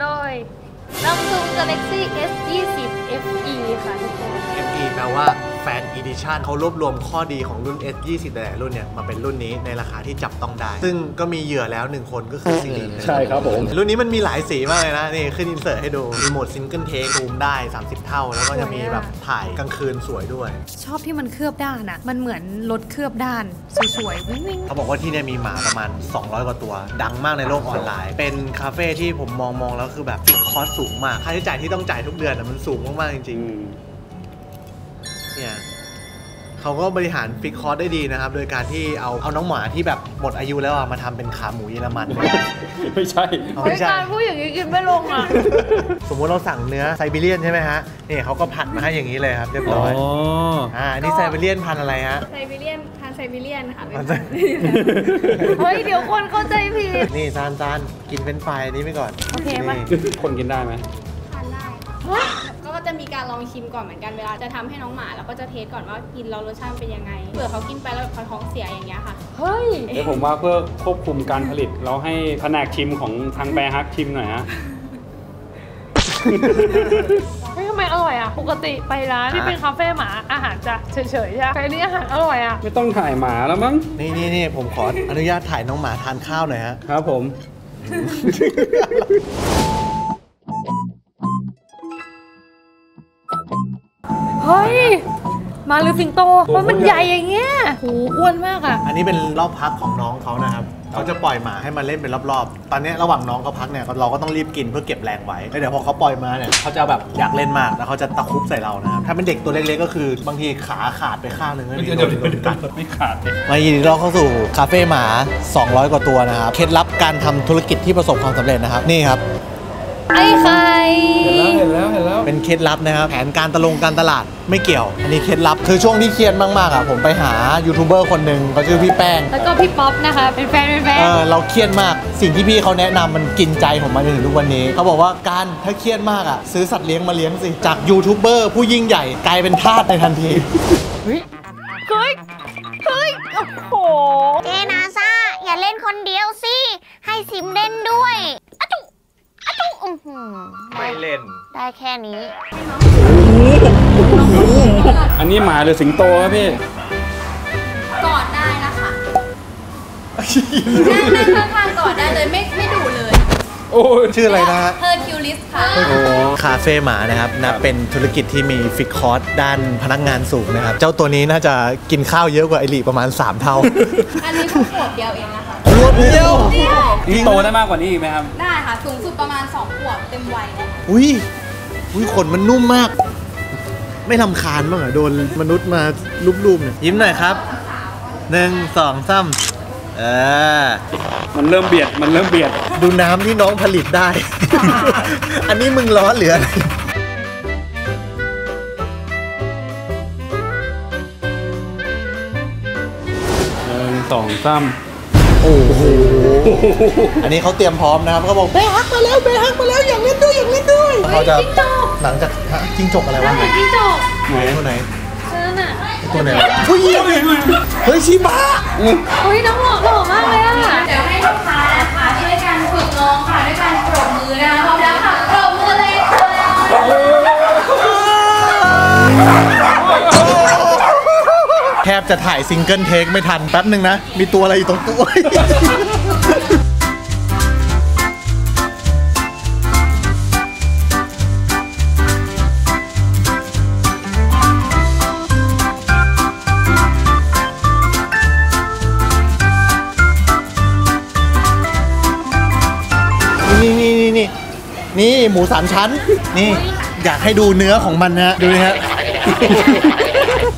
โดย Samsung Galaxy S 20 FE ค่ะทุกคน FE แปลว่าแฟนอีดิชั่นเขารวบรวมข้อดีของรุ่น S 20 แต่รุ่นเนี่ยมาเป็นรุ่นนี้ในราคาที่จับต้องได้ซึ่งก็มีเหยื่อแล้ว1คนก็คือซีรีส์ใช่ครับผมรุ่นนี้มันมีหลายสีมากเลยนะนี่ขึ้นอินเสิร์ตให้ดูมีโหมดซิงเกิลเทคซูมได้30 เท่าแล้วก็จะมีแบบถ่ายกลางคืนสวยด้วยชอบที่มันเคลือบด้านอ่ะมันเหมือนรถเคลือบด้านสวยๆวิ่งๆเขาบอกว่าที่เนี่ยมีหมาประมาณ200 กว่าตัวดังมากในโลกออนไลน์เป็นคาเฟ่ที่ผมมองแล้วคือแบบติดคอสสูงมากค่าใช้จ่ายที่ต้องจ่ายทุกเดือนมันสูงมากๆจริงเนี่ยเขาก็บริหารฟิกคอร์สได้ดีนะครับโดยการที่เอาน้องหมาที่แบบหมดอายุแล้วมาทำเป็นขาหมูเยอรมันไม่ใช่ไม่ใช่ผู้อย่างนี้กินไม่ลงอ่ะสมมติเราสั่งเนื้อไซบีเรียนใช่ไหมฮะนี่เขาก็ผัดมาให้อย่างนี้เลยครับเรียบร้อยนี่ไซบีเรียนพันอะไรฮะไซบีเรียนพันไซบีเรียนค่ะเฮ้ยเดี๋ยวคนเข้าใจผิดนี่จานกินเป็นไฟนี้ไปก่อนโอเคไหมคนกินได้ไหมทานได้ก็จะมีการลองชิมก่อนเหมือนกันเวลาจะทำให้น้องหมาแล้วก็จะเทสก่อนว่ากินแล้วรสชาติเป็นยังไงเผื่อเขากินไปแล้วเขาท้องเสียอย่างเงี้ยค่ะเฮ้ยเดี๋ยวผมว่าเพื่อควบคุมการผลิตเราให้แผนกชิมของทางแบร์ฮักชิมหน่อยฮะเฮ้ยทำไมอร่อยอ่ะปกติไปร้านที่เป็นคาเฟ่หมาอาหารจะเฉยๆใช่ไหมนี่อาหารอร่อยอ่ะไม่ต้องถ่ายหมาแล้วมั้งนี่ผมขออนุญาตถ่ายน้องหมาทานข้าวหน่อยฮะครับผมเฮ้ยมาหรือสิงโตเพราะมันใหญ่อย่างเงี้ยโหอ้วนมากอ่ะอันนี้เป็นรอบพักของน้องเขานะครับเขาจะปล่อยหมาให้มันเล่นเป็นรอบๆตอนนี้ระหว่างน้องเขาพักเนี่ยเราก็ต้องรีบกินเพื่อเก็บแรงไว้เดี๋ยวพอเขาปล่อยมาเนี่ยเขาจะแบบอยากเล่นมากแล้วเขาจะตะคุบใส่เรานะครับถ้าเป็นเด็กตัวเล็กๆก็คือบางทีขาขาดไปข้างหนึ่งไม่ขาดมายินดีต้อนรับเข้าสู่คาเฟ่หมา200 กว่าตัวนะครับเคล็ดลับการทำธุรกิจที่ประสบความสำเร็จนะครับนี่ครับไอ้ใครเห็นแล้วเป็นเคล็ดลับนะครับแผนการตะลงการตลาดไม่เกี่ยวอันนี้เคล็ดลับคือช่วงที่เครียดมากๆอ่ะผมไปหายูทูบเบอร์คนหนึ่งเขาชื่อพี่แป้งแล้วก็พี่ป๊อปนะคะเป็นแฟนเราเครียดมากสิ่งที่พี่เขาแนะนำมันกินใจผมมาจนถึงทุกวันนี้เขาบอกว่าการถ้าเครียดมากอ่ะซื้อสัตว์เลี้ยงมาเลี้ยงสิจากยูทูบเบอร์ผู้ยิ่งใหญ่กลายเป็นทาสในทันทีเฮ้ยโอ้โหเจนาซ่าอย่าเล่นคนเดียวสิให้ซิมเล่นด้วยไม่เล่นได้แค่นี้อันนี้หมาหรือสิงโตครับพี่กอดได้นะคะนั่งข้างๆกอดได้เลยไม่ดุเลยโอ้ชื่ออะไรนะฮะเฮอร์คิวลิสค่ะคาเฟ่หมานะครับนับเป็นธุรกิจที่มีฟิกคอร์สด้านพนักงานสูงนะครับเจ้าตัวนี้น่าจะกินข้าวเยอะกว่าไอริประมาณ3เท่าอันนี้เขาขวบเดียวเองนะคะขวบเดียวนี่โตได้มากกว่านี้อีกไหมครับได้ค่ะสูงสุดประมาณ2ขวบเต็มวัยอุ้ยขนมันนุ่มมากไม่รำคาญบ้างเหรอโดนมนุษย์มาลูบๆเนี่ยยิ้มหน่อยครับ1 2 3มันเริ่มเบียดดูน้ำที่น้องผลิตได้ อันนี้มึงร้อนเหลือ1 2 3โอ้โหอันนี้เขาเตรียมพร้อมนะครับเขาบอกเบฮักมาแล้วอย่างเล่นด้วยเขาจะหลังจากจิ้งจกอะไรวะจิ้งจกไหนตัวไหนผู้หญิงเฮ้ยชิบะเฮ้ยน้องหล่อมากเลยอ่ะเดี๋ยวให้ลูกค้านะคะช่วยกันฝึกน้องค่ะด้วยการปรบมือนะคะพร้อมแล้วค่ะปรบมือเลยแทบจะถ่ายซิงเกิลเทคไม่ทันแป๊บนึงนะมีตัวอะไรอยู่ตรงตัวนี่หมูสามชั้นนี่อยากให้ดูเนื้อของมันนะดูนะฮะ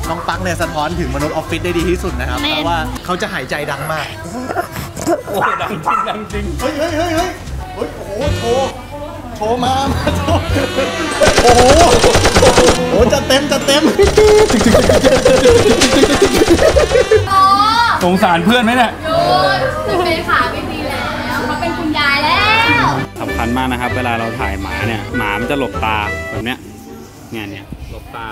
น้องปักเนี่ยสะท้อนถึงมนุษย์ออฟฟิศได้ดีที่สุดนะครับเพราะว่าเขาจะหายใจดังมากโอ้ดังจริงเฮ้ยโอ้โหโชว์มาโอ้โหจะเต็มสงสารเพื่อนไหมเนี่ยโยนเป็นขาไม่ดีแล้วเขาเป็นคุณยายแล้วสำคัญมากนะครับเวลาเราถ่ายหมาเนี่ยหมามันจะหลบตาแบบเนี้ยเนี่ยหลบตา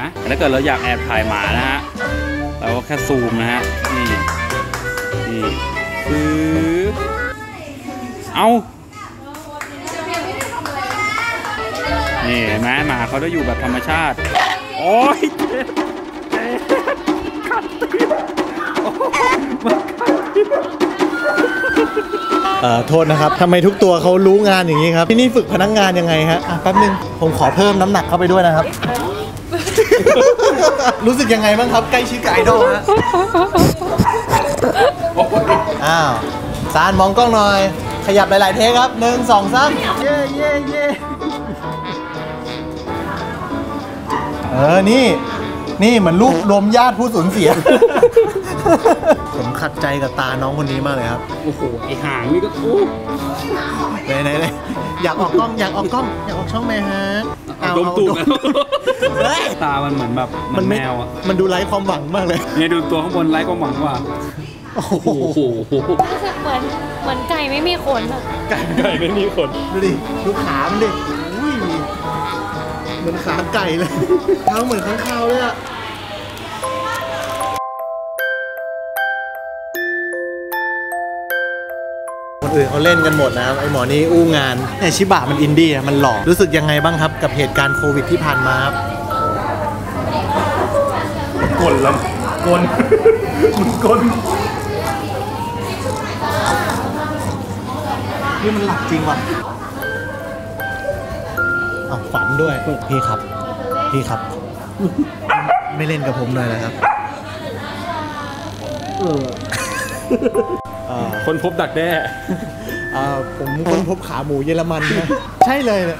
นะถ้าเกิดเราอยากแอบถ่ายหมานะฮะเราก็แค่ซูมนะฮะนี่คือเอา นี่เห็นไหมหมาเขาได้อยู่แบบธรรมชาติโอ้ยขัดตีโทษนะครับทำไมทุกตัวเขารู้งานอย่างนี้ครับที่นี่ฝึกพนักงานยังไงฮะแป๊บนึงผมขอเพิ่มน้ำหนักเข้าไปด้วยนะครับรู้สึกยังไงบ้างครับใกล้ชิดกับไอดอลฮะอ้าวซานมองกล้องหน่อยขยับหลายๆเทคครับ1 2 3เย่เย่เย่นี่เหมือนลูกรวมญาติผู้สูญเสียผมขัดใจกับตาน้องคนนี้มากเลยครับโอ้โหไอหางนี่ก็โอ้ไหนอยากออกกล้องอยากออกช่องไหมฮะเอาตูดตามันเหมือนแบบมันแมวอ่ะมันดูไร้ความหวังมากเลยเนี่ยดูตัวข้างบนไร้ความหวังว่ะโอ้โหรู้สึกเหมือนไก่ไม่มีขนอะไก่ไม่มีขนดูดิดูขามันดิเหมือนขาไก่เลยเขาเหมือนข้างคาวเลยอะคนอื่นเขาเล่นกันหมดนะครับไอหมอนี่อู้งานไอชิบะมันอินดี้มันหลอกรู้สึกยังไงบ้างครับกับเหตุการณ์โควิดที่ผ่านมาครับกลแล้วกลนี่มันหลักจริงว่ะฝันด้วยพี่ครับไม่เล่นกับผมหน่อยนะครับคนพบดักแด้ผมคนพบขาหมูเยอรมันนะใช่เลยเนี่ย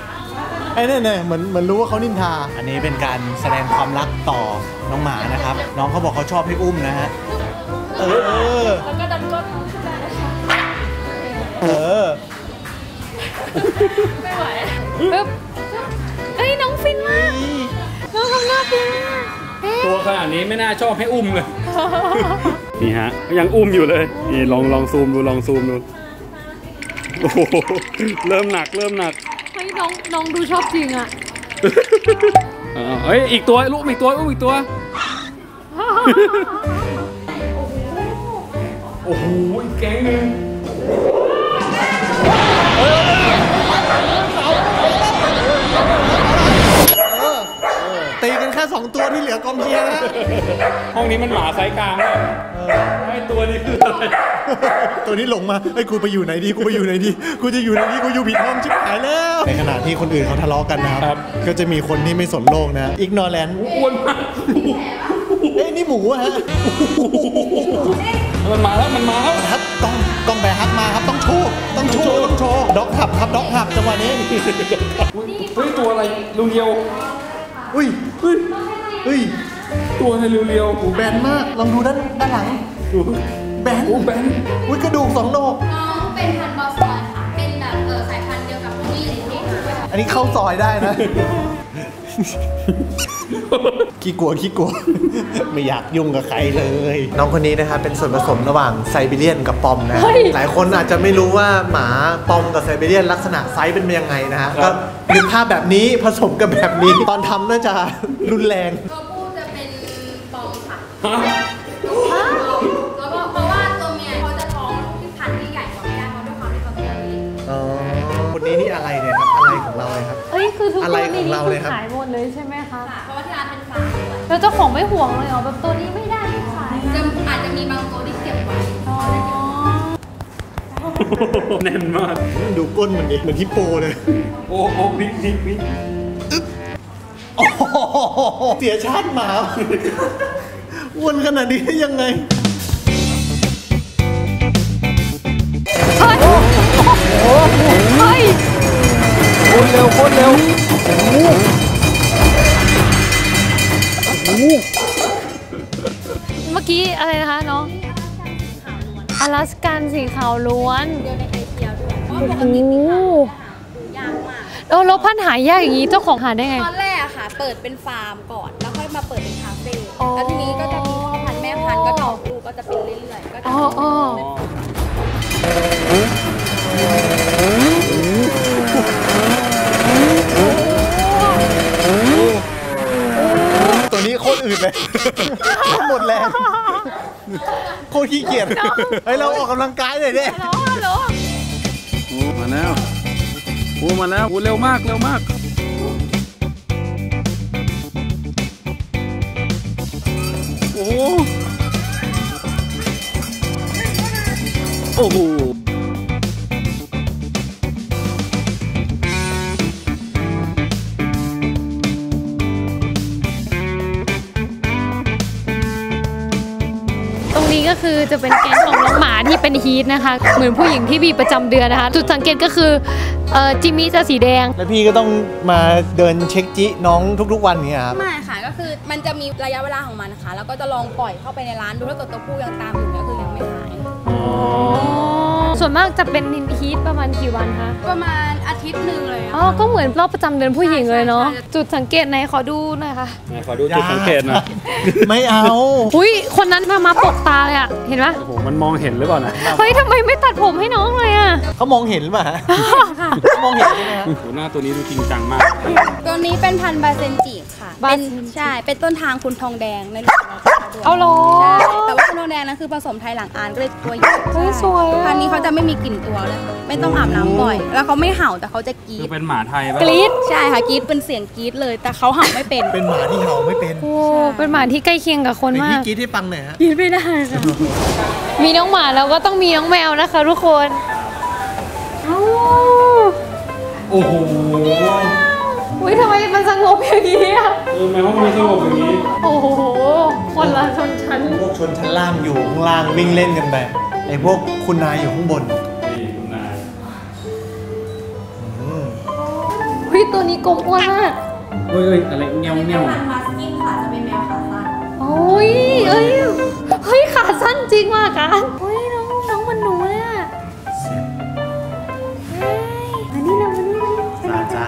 ไอ้เนี่ยเหมือนรู้ว่าเขานินทาอันนี้เป็นการแสดงความรักต่อน้องหมานะครับน้องเขาบอกเขาชอบให้อุ้มนะฮะแล้วก็ดันก้นขึ้นมาไม่ไหวปึ๊บเอ้ยน้องฟินมากน้องทำหน้าฟินมากตัวขนาดนี้ไม่น่าชอบให้อุ้มเลยนี่ฮะยังอุ้มอยู่เลยนี่ลองซูมดูโอ้โหเริ่มหนักเฮ้ยน้องดูชอบจริงอ่ะเฮ้ยอีกตัวลูกอีกตัวโอ้โหอีกแก๊งนึงตีกันแค่2ตัวที่เหลือกองเชียร์นะห้องนี้มันหมาสายกลางเลยไอตัวนี้คืออะไรตัวนี้หลงมาไอ้กูไปอยู่ไหนดีกูจะอยู่ไหนดีกูอยู่ผิดห้องชิบหายแล้วในขณะที่คนอื่นเขาทะเลาะกันนะครับก็จะมีคนที่ไม่สนโลกนะอิกนอแลนด์อ้วนมากเอ้ยนี่หมูฮะมันมาแล้วครับต้องแบกฮักมาครับต้องโชว์ด็อกขับครับด็อกขับจังหวะนี้เฮ้ยตัวอะไรลุงเดียวอุ้ยตัวในเรียวๆหูแบนมากลองดูด้านหลังแบนอุ้ยกระดูก2โหนกน้องเป็นพันธุ์บอสตันค่ะเป็นแบบสายพันธุ์เดียวกับพวกนี้อันนี้เข้าซอยได้นะขี้กลัวไม่อยากยุ่งกับใครเลยน้องคนนี้นะครับเป็นส่วนผสมระหว่างไซบีเรียนกับปอมนะหลายคนอาจจะไม่รู้ว่าหมาปอมกับไซบีเรียนลักษณะไซส์เป็นยังไงนะฮะก็นึกภาพแบบนี้ผสมกับแบบนี้ตอนทำน่าจะรุนแรงตัวผู้จะเป็นปอมค่ะแล้วก็เพราะว่าตัวเมียเขาจะท้องลูกที่พันที่ใหญ่กว่าไม่ได้เพราะด้วยความที่เขาเป็นแบบนี้คนนี้นี่อะไรเนี่ยครับอะไรของเราเลยครับเอ้ยคือทุกคนในนี้คือขายหมดเลยใช่ไหมคะเพราะว่าที่ร้านเป็นฟาร์มแล้วเจ้าของไม่ห่วงเลยเหรอแบบตัวนี้ไม่ได้ขายจะอาจจะมีบางตัวที่เก็บไว้แน่นมากดูก้นเหมือนฮิปโปเลยโอ้บิ๊กเสียชาติหมาอ้วนขนาดนี้ได้ยังไงโคตรเร็วเมื่อกี้อะไรนะคะน้องอลาสกันสีขาวล้วนเดียวในไอเดียด้วยเพราะปกติสีขาวยากมากแล้วพันหายากอย่างนี้เจ้าของหาได้ไงตอนแรกค่ะเปิดเป็นฟาร์มก่อนแล้วค่อยมาเปิดเป็นคาเฟ่แล้วทีนี้ก็จะมีพ่อพันธุ์แม่พันธุ์ก็ดอกลูกก็จะเป็นเรื่อยๆก็จะตัวนี้โคตรอืดเลยหมดแรงโคตรขี้เกียจเฮ้ยเราออกกำลังกายหน่อยดิมาแล้วโอ้มาแล้วเร็วมาก โอ้โหตรงนี้ก็คือจะเป็นแก๊งของน้องหมาที่เป็นฮีทนะคะเหมือนผู้หญิงที่มีประจำเดือนนะคะจุดสังเกตก็คือจิมมี่จะสีแดงแล้วพี่ก็ต้องมาเดินเช็คจิน้องทุกๆวันนี้ครับไม่ค่ะก็คือมันจะมีระยะเวลาของมันนะคะแล้วก็จะลองปล่อยเข้าไปในร้านดูถ้าเกิดตัวผู้ยังตามอยู่ก็คือยังไม่หายส่วนมากจะเป็นฮีทประมาณกี่วันคะประมาณอาทิตย์หนึ่งเลยอ๋อก็เหมือนรอบประจำเดือนผู้หญิงเลยเนาะจุดสังเกตไหนขอดูหน่อยค่ะขอดูจุดสังเกตหน่อยไม่เอาอุ้ยคนนั้นมาปกตาเลยอะเห็นปะโอ้โหมันมองเห็นหรือเปล่านะเฮ้ยทำไมไม่ตัดผมให้น้องเลยอะเขามองเห็นป่ะค่ะมองเห็นใช่ไหมโหหน้าตัวนี้ดูจริงจังมากตัวนี้เป็นพันบาเซนจิค่ะเป็นใช่เป็นต้นทางคุณทองแดงในหลวงเอาล้อใช่แต่ว่าคุณทองแดงนั้นคือผสมไทยหลังอ่านก็เลยตัวใหญ่สวยพันนี้เขาจะไม่มีกลิ่นตัวเลยไม่ต้องอาบน้ำบ่อยแล้วเขาไม่เห่าแต่เขาจะกรี๊ดเป็นหมาไทยป่ะกรี๊ดใช่ค่ะกรี๊ดเป็นเสียงกรี๊ดเลยแต่เขาเห่าไม่เป็นเป็นหมาที่เห่าไม่เป็นโอ้เป็นหมาที่ใกล้เคียงกับคนมากพี่กรี๊ดให้ฟังหน่อยฮะกรี๊ดไม่ได้ค่ะมีน้องหมาแล้วก็ต้องมีน้องแมวนะคะทุกคนโอ้โหอุ้ยทำไมมันสงบอย่างนี้อ่ะแมวมันสงบอย่างนี้โอ้โหคนละชนชั้นพวกชนชั้นล่างอยู่ข้างล่างวิ่งเล่นกันไปไอ้พวกคุณนายอยู่ข้างบนนี่คุณนายพี่ตัวนี้กลมอ้วนมากเฮ้ยอะไรเงี้ยวเงี้ยวเป็นมาสกิ้งค่ะจะเป็นแมวขาสั้นโอ้ยเฮ้ยขาสั้นจริงว่ะกันเฮ้ยน้องมันหนูเลยอ่ะเฮ้ยอันนี้นะมันนี่นะจ้า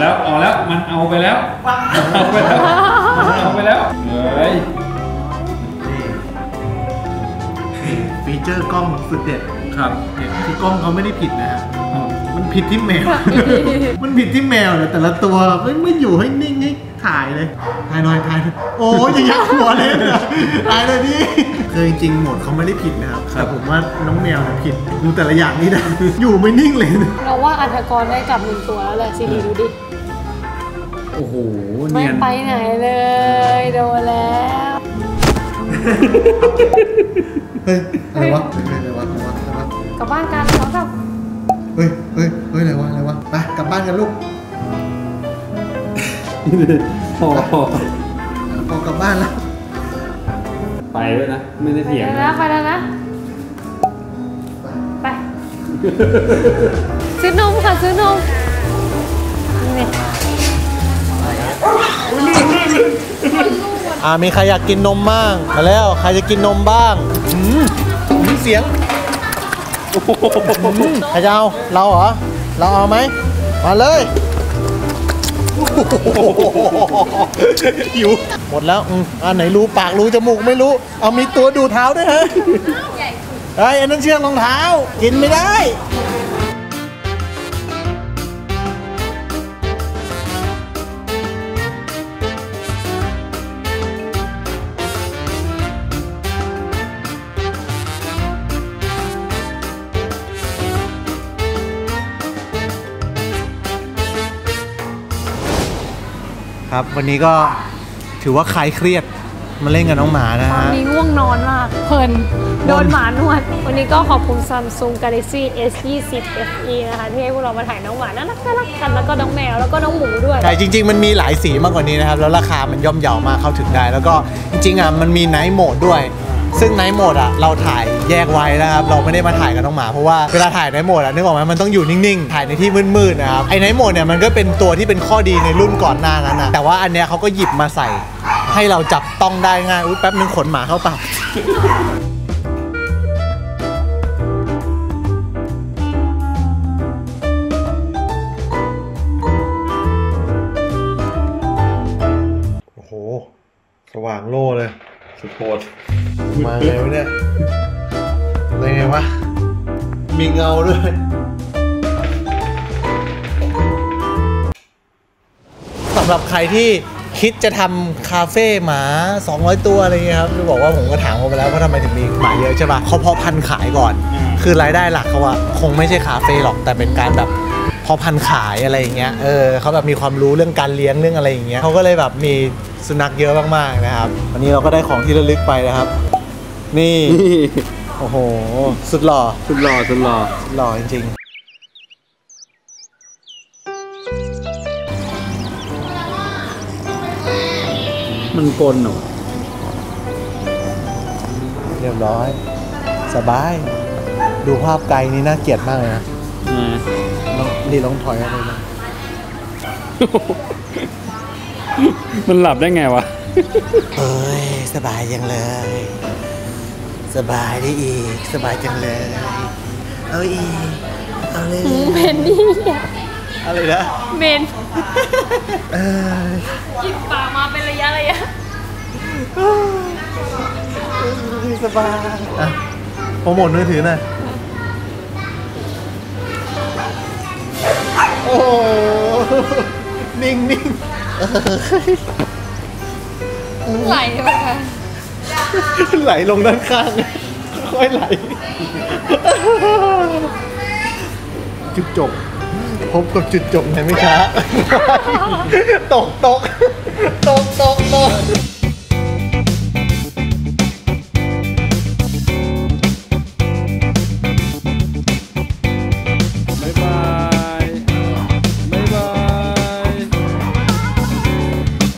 แล้วออกแล้วมันเอาไปแล้วเอาไปแล้วเฮ้ยฟีเจอร์กล้องสุดเด็ดครับคือกล้องเขาไม่ได้ผิดนะฮะมันผิดที่แมวเลยแต่ละตัวไม่อยู่ให้นิ่งให้ถ่ายเลยถ่ายโอ้ยยักหัวเล่นอะถ่ายเลยพี่คือจริงๆหมดเขาไม่ได้ผิดนะครับแต่ผมว่าน้องแมวเนี่ยผิดดูแต่ละอย่างนี่นะอยู่ไม่นิ่งเลยเราว่าอัธกรได้กลับหนึ่งตัวแล้วแหละซีดีดูดิโอ้โหไม่ไปไหนเลยโดนแล้วเฮ้ยอะไรวะกลับบ้านกันเขาแบบเฮ้ยอะไรวะไปกลับบ้านกันลูกพอกลับบ้านแล้วไปด้วยนะไม่ได้เถียงนะไปแล้วนะไปซื้อนมค่ะนี่มีใครอยากกินนมบ้างมาแล้วใครจะกินนมบ้างมีเสียงใครจะเอาเราเหรอเราเอาไหมมาเลยหิวหมดแล้วอันไหนรู้ปากรู้จมูกไม่รู้เอามีตัวดูเท้าด้วยฮะไอ้นั่นเชือกรองเท้ากินไม่ได้ครับวันนี้ก็ถือว่าคลายเครียดมาเล่นกับน้องหมานะฮะตอนนี้ง่วงนอนมากเพลินโดนหมานวดวันนี้ก็ขอบคุณ Samsung Galaxy S 20 FE นะคะที่ให้พวกเรามาถ่ายน้องหมาน่ารักกันแล้วก็น้องแมวแล้วก็น้องหมูด้วยแต่จริงๆมันมีหลายสีมากกว่านี้นะครับแล้วราคามันย่อมเยาวมากเข้าถึงได้แล้วก็จริงๆอ่ะมันมีไนท์โหมดด้วยซึ่งไนท์โหมดอ่ะเราถ่ายแยกไว้นะครับเราไม่ได้มาถ่ายกับน้องหมาเพราะว่าเวลาถ่ายไนท์โหมดอ่ะนึกออกไหมมันต้องอยู่นิ่งๆถ่ายในที่มืดๆนะครับไอ้ไนท์โหมดเนี่ยมันก็เป็นตัวที่เป็นข้อดีในรุ่นก่อนหน้านั้นนะแต่ว่าอันเนี้ยเขาก็หยิบมาใส่ให้เราจับต้องได้ง่ายอุ๊ยแป๊บนึงขนหมาเข้าปากโอ้โหสว่างโล่เลยสุดโหดมาไงวะเนี่ยอะไรไงวะมีเงาด้วยสำหรับใครที่คิดจะทำคาเฟ่หมา200ตัวอะไรเงี้ยครับจะบอกว่าผมก็ถามเขาไปแล้วว่าทำไมถึงมีหมาเยอะใช่ป่ะเขาเพาะพันธุ์ขายก่อนคือรายได้หลักเขาอะคงไม่ใช่คาเฟ่หรอกแต่เป็นการแบบเพ อพันขายอะไรอย่างเงี้ยเขาแบบมีความรู้เรื่องการเลี้ยงเรื่องอะไรอย่างเงี้ยเขาก็เลยแบบมีสุนัขเยอะมากๆนะครับวันนี้เราก็ได้ของที่ระลึกไปนะครับนี่โอ้โหสุดหล่อสุดหล่อสุดหล่อสุดหล่อจริงๆมันกลนหนูเรียบร้อยสบายดูภาพไกลนี่น่าเกลียดมากเลยนะนี่ลองถอยอะไรนะมันหลับได้ไงวะเอ้ยสบายจังเลยสบายได้อีกสบายจังเลยเอาอีกเอาเลยเมนนี่อะไรนะเมนกินปากมาเป็นระยะระยะสบายอ่ะโปรโมทมือถือหน่อยโอ้นิ่งนิ่งไหลไปค่ะไหลลงด้านข้างค่อยไหลจุดจบพบกับจุดจบไหมคะตก